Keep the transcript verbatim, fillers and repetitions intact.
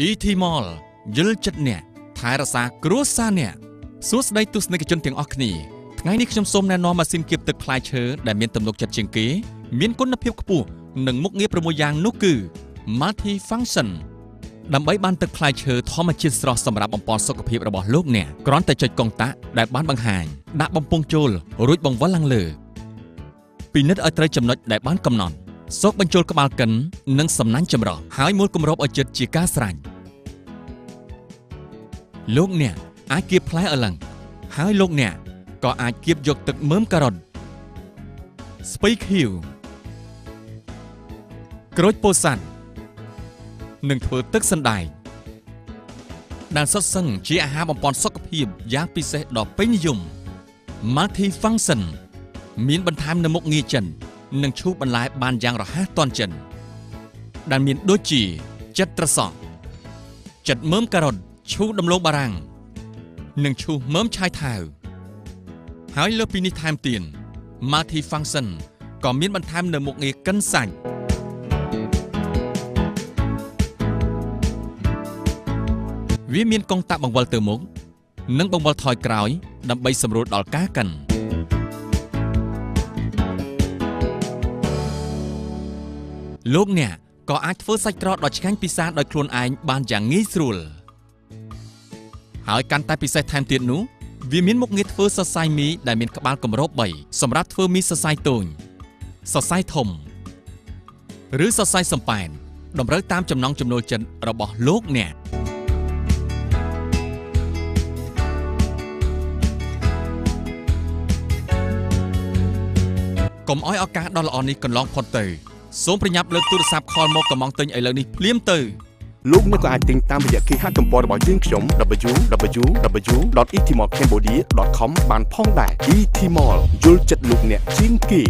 อีทีมอลยืดจัดเนี่ยทายราซากรัวซาเนี่ยสุดได้ตุสในกิจจนเตียงออกนี่ไงนี่ขยมสมแน่นอนมาซิมเก็บตึกพลายเชอร์ได้เมียนตำรวจจัดเชียงกีเมียนก้นนับเพียบขปุ่นหนึ่งมุกเงียบประมวยยางนุกือ Multi Function ดำใบบ้านตึกพลายเชอร์ท้อมาเชียนสระสำหรับองค์กรสกปรกระบอบโลกเนี่ยกร้อนแต่จัดกองตะได้บ้านบางหายดาบองปงโจลรุ่ยบองวัลลังเลปีนัดอัตราจำนวนได้บ้านกำนอนซอกบรรจุกระบาลกันนั่งสำนักจำรอหายมดกรมรบอจิตจีก้าสรันโลกเนี่ยอาเกียบพลายอลังหายโลกเนี่ยก็อาจเก็บยกตึกเมื่อมกระดอนสไปค์ฮิลกรอยโปสันหนึ่งเถื่อตึกสันได้ด้านซัดซึ่งชี้อาหารบอมปอนซอกกับพิมยางพิเศษดอกเป็นยุ่มมาที่ฟังสันมีนบรรทามนมกงีจันหนึ่งชูบรรลัยบานยางระห้าตอนจันด้านมีนโดจีจัดตรสอบจัดเมื่อมกระดอนชูดำโลบารังหนึ่งชูเมื่อมชายเท้าหายเลือปีนิทามเตียนมาที่ฟังสันก่อมินบันทามเนมกเงกันสั่งวิมีนกองตะบังวัลเตอร์มกนั่งบังวัลถอยกรอยดับใบสำรวจดอกก้ากันโลกเนี่ยก่ออาจเฟิร์สไซตรอดดอกช้างปีศาจดอกโคลนไอบานอย่างงี้สรุลหายการตายปีศาจไทม์เตียนนู้วิมินมุกเงทเฟอร์สไซมีได้เมียนกบาลกมรบใบสำหรับเฟอร์มีสไซตุนสไซทมหรือสไซสัมปานดมเลิกตามจำนองจำนวนจันระบอบโลกเนี่ยกลมอ้อยอากาศดอลลอนนี้กันลองพอเตยสมปริยับเลิกตุลสาบคอนมกมองเตยไอเลิกนี้เลี่ยมเตยลูกเมื่อก็อาจติดตามไปจากที่ห้างจำปอระบอบยื่นขยม ดับเบิลยู ดับเบิลยู ดับเบิลยู ดอท อีทีมอลแคมโบเดีย ดอท คอม บ้านพ้องได้ อีทีมอล ยูลจัดลูกเนี่ยจริงกี่